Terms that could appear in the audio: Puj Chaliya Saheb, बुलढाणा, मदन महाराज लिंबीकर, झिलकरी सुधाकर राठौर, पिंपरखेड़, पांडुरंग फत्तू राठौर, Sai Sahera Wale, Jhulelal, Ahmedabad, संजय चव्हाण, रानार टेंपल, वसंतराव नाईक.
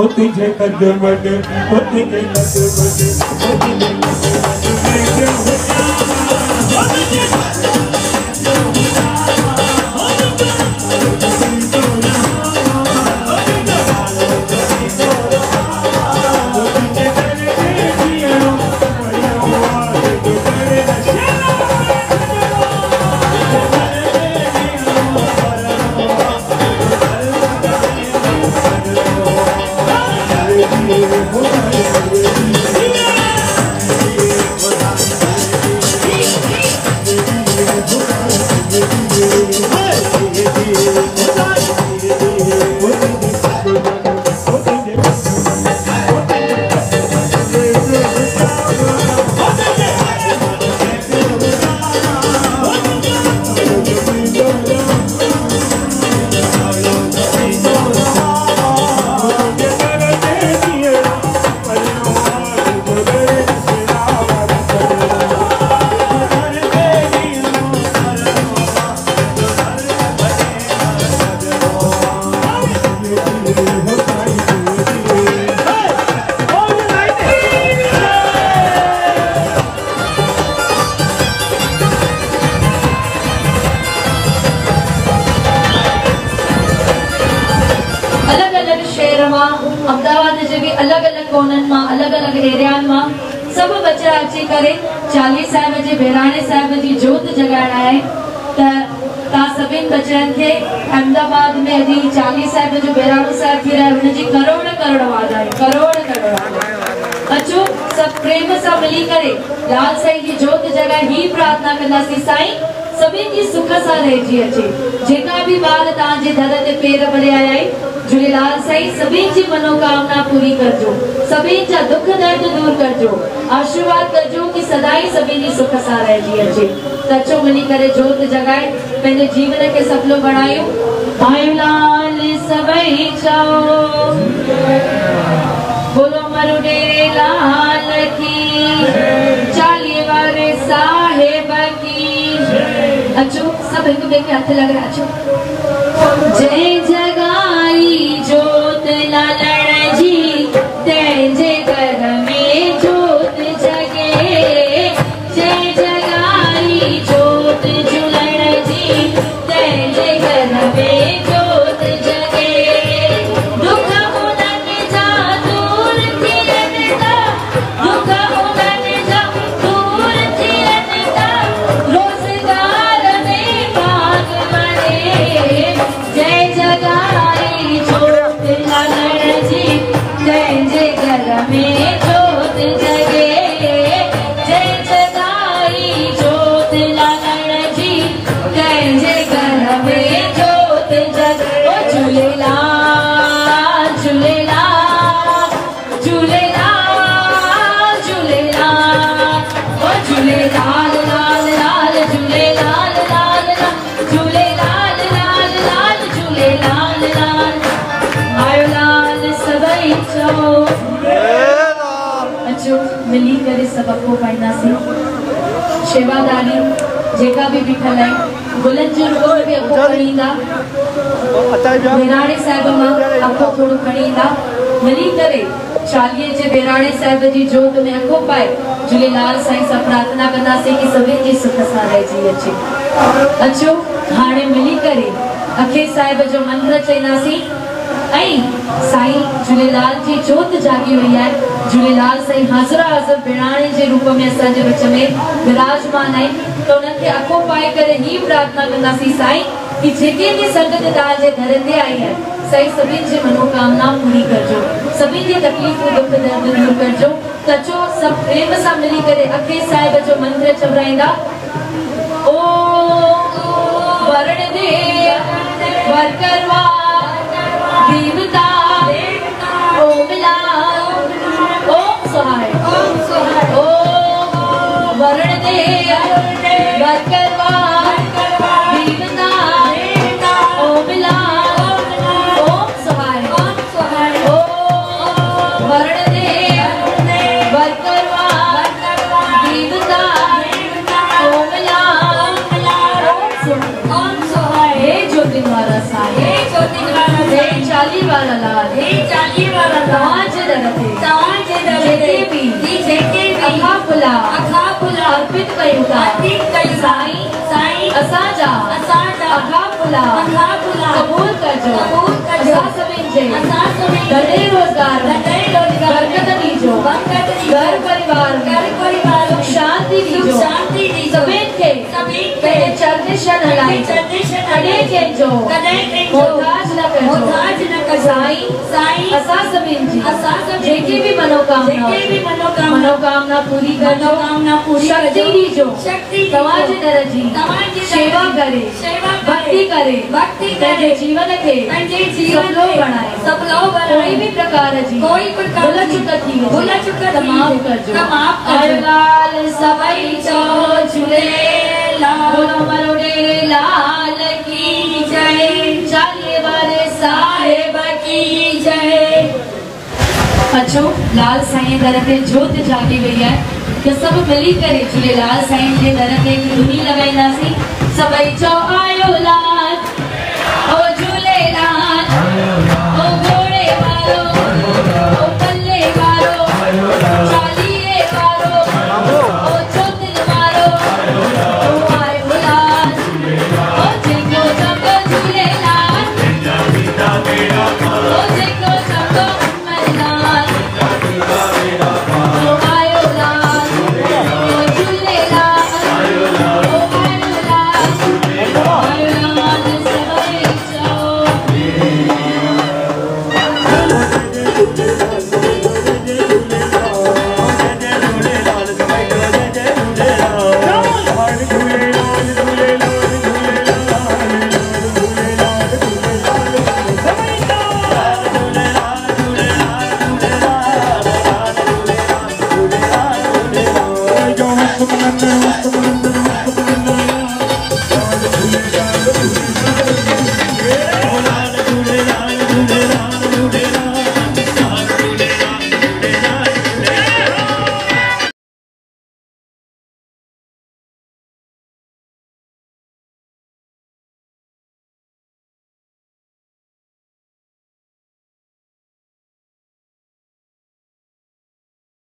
होती जय तजमद होती जय अहमदाबाद जे भी अलग अलग कोनन में अलग अलग एरिया में सब बच्चा अची करे चाली साहब के बहराणे साहब की जोत जगाना है। सभी बच्चन के अहमदाबाद में अभी चाली साहब जो बहराणो साहब थी रहा है करोड़ वाधाई करोड़ अचो सब प्रेम से मिली करे लाल साई की जोत जगाए ही प्रार्थना कदी साई सभी की सुख से रही अचे जेका भी बार ताजे दर ते पैर भरे आया है झूलेलाल साईं सभी की मनोकामना पूरी करजो सभी का दुख दर्द दूर करजो आशीर्वाद करजो कि सदाई सभी की सुख सा रही अचे तचो मिली करे जोत जगाए पैने जीवन के सफलो बनायो आयो लाल सभी चाओ बोलो मरु डेरे लाल की चालीहे वारे साहेब की अचो सब एक बे के हाथ लग रहा अचो जय जगाई जोत लालन जी तेजे घर में जोत जगे जय जगाई जोत झूलन जी तेजे घर में जोत जगे दुख हुनन जा दूर थियनि था दुख हुनन जा दूर थियनि था रोजगार में भाग मने जय जगाई जोत लालन जी तेजे घर में जोत जगे जय जगाई जोत लालन जी तेजे घर में जोत जगे ओ झूलेलाल झूलेलाल झूलेलाल झूलेलाल ओ झूलेलाल लाल लाल झूलेलाल लाल लाल झूलेलाल लाल लाल झूलेलाल लाल आयो लाल सदाई चओ अचो मिली करे सबको पाइना से शेवादारी जेका भी बिठल है गुलन जो रोड पे अको खड़ींदा बेराणे साहब मां अको थोड़ो खड़ींदा मिली करे चालीहे जे बेराणे साहब जी जोत में अको पाए झूलेलाल साईं सां प्रार्थना कंदासीं कि सभी जी सुख सां रहिजी अचे अचो हाणे मिली करे अखे साहिब जो मंत्र चईंदासीं ऐं साईं झूलेलाल जी जोत जागी हुई है। झूलेलाल साईं हाजरा हाजर बेराणे के रूप में असाजे विच में विराजमान है तो उनके अको पाए करे ही प्रार्थना कंदासीं साईं कि जेके भी संगत ताजे घर ते आई है साईं सभी जी मनोकामना पूरी करजो सभी जी तकलीफ दुख दर्द दूर करजो तचो सब प्रेम से मिली करे अखे साहिब जो मंत्र चवराइंदा ओ वरण दे वर करवा देवता ओम लाओ ओम सहाय ओम वरण दे वर करवा देवता ओम लाओ ओम सहाय ओम वरण दे वर करवा देवता ओम लाओ ओम सहाय हे ज्योतिवारा साईं हे चाली वाला लाल हे चाली वाला पुला अखा पुला अर्पित कयूंगा साईं साईं असांजा अखा पुला कबूल कजो घणे रोजगार बरकत दीजो घर परिवार सुख शांति मनोकामना पूरी जो शक्ति सेवा करे भक्ति करे जीवन के कोई भी प्रकार जी भुला चुका झूलेलाल की जय चालिये वाले साहेब की जय। अचो लाल साईं दर ते जोत जागी वही है तो सब मिली करे झूलेलाल साईं के दर ते धुनी लगाईंदासीं। सबई चओ आयो लाल ओ झूलेलाल ओ घोड़े वारो ओ पल्ले वारो चालिये वारो ओ जोत वारो ओ आयो लाल ओ जेको जगो झूलेलाल ओ जेको जगो I'm